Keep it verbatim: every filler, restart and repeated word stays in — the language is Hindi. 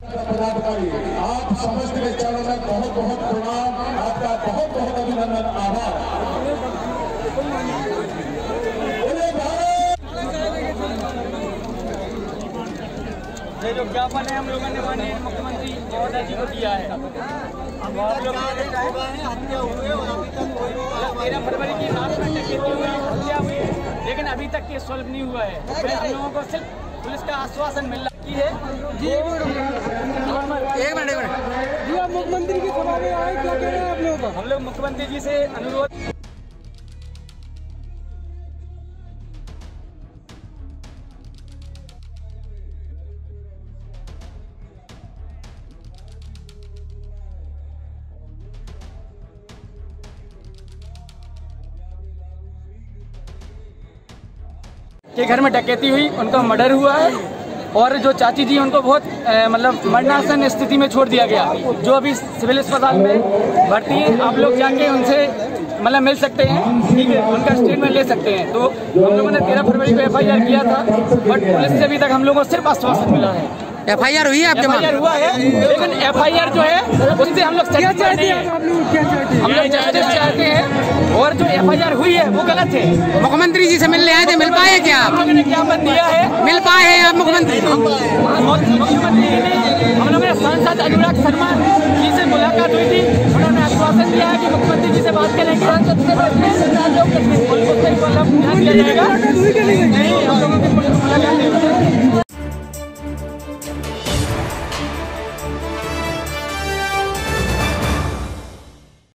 आप समस्त के चैनल में बहुत बहुत प्रणाम, आपका बहुत बहुत अभिनंदन, आभार। ये जो ज्ञापन है हम लोगों ने माननीय मुख्यमंत्री महोदय जी को दिया है, अब आप लोग हत्या हुए और अभी तक कोई तेरह फरवरी की रात में हत्या हुई है, लेकिन अभी तक केस सॉल्व नहीं हुआ है। हम लोगों को सिर्फ पुलिस का आश्वासन मिल रहा है जी। एक मिनट एक मिनट जी, आप मुख्यमंत्री की सभा में आए, क्या कह रहे हैं आप लोग? हम लोग मुख्यमंत्री जी से अनुरोध के घर में डकैती हुई, उनका मर्डर हुआ है और जो चाची जी उनको बहुत मतलब मरणासन स्थिति में छोड़ दिया गया, जो अभी सिविल अस्पताल में भर्ती है। आप लोग जाके उनसे मतलब मिल सकते हैं, ठीक है, उनका स्टेटमेंट ले सकते हैं। तो हम लोगों ने तेरह फरवरी को एफ आई आर किया था, बट पुलिस से अभी तक हम लोगों को सिर्फ आश्वासन मिला है। एफ आई आर हुई है, एफ आई आर हुआ है, लेकिन एफ आई आर जो है उससे हम लोग हम लोग जस्टिस चाहते हैं, और जो एफ आई आर हुई है वो गलत है। मुख्यमंत्री जी से मिलने आए थे, मिल पाए क्या आप? लोगों ने ज्ञापन दिया है, मिल पाए हैं आप मुख्यमंत्री? मुख्यमंत्री जी ने हम लोगों ने सांसद अनुराग शर्मा जी से मुलाकात हुई थी, उन्होंने आश्वासन दिया है कि मुख्यमंत्री जी से बात करेंगे, मतलब ध्यान दिया जाएगा।